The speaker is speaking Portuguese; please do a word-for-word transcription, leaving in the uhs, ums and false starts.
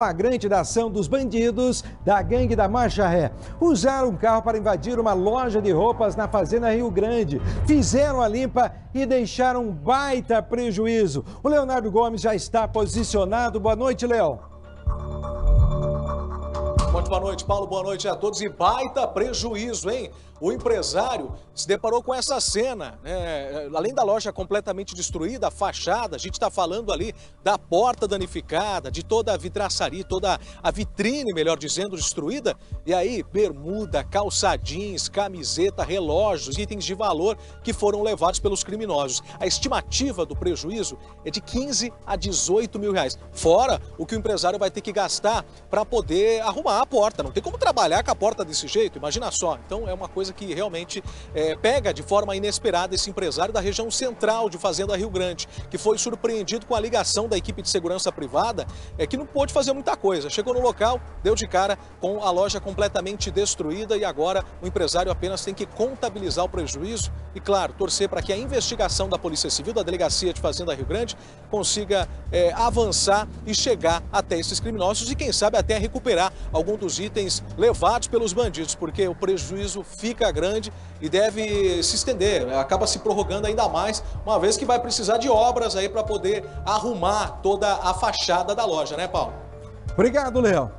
Flagrante da ação dos bandidos da gangue da Marcha Ré. Usaram um carro para invadir uma loja de roupas na Fazenda Rio Grande. Fizeram a limpa e deixaram um baita prejuízo. O Leonardo Gomes já está posicionado. Boa noite, Léo. Muito boa noite, Paulo. Boa noite a todos. E baita prejuízo, hein? O empresário se deparou com essa cena, né? Além da loja completamente destruída, a fachada, a gente está falando ali da porta danificada, de toda a vidraçaria, toda a vitrine, melhor dizendo, destruída. E aí, bermuda, calça jeans, camiseta, relógios, itens de valor que foram levados pelos criminosos. A estimativa do prejuízo é de quinze a dezoito mil reais, fora o que o empresário vai ter que gastar para poder arrumar a porta. Não tem como trabalhar com a porta desse jeito, imagina só. Então é uma coisa que realmente é, pega de forma inesperada esse empresário da região central de Fazenda Rio Grande, que foi surpreendido com a ligação da equipe de segurança privada, é, que não pôde fazer muita coisa. Chegou no local, deu de cara com a loja completamente destruída e agora o empresário apenas tem que contabilizar o prejuízo e, claro, torcer para que a investigação da Polícia Civil, da Delegacia de Fazenda Rio Grande, consiga é, avançar e chegar até esses criminosos e, quem sabe, até recuperar algum dos itens levados pelos bandidos, porque o prejuízo fica grande e deve se estender, acaba se prorrogando ainda mais, uma vez que vai precisar de obras aí para poder arrumar toda a fachada da loja, né, Paulo? Obrigado, Léo.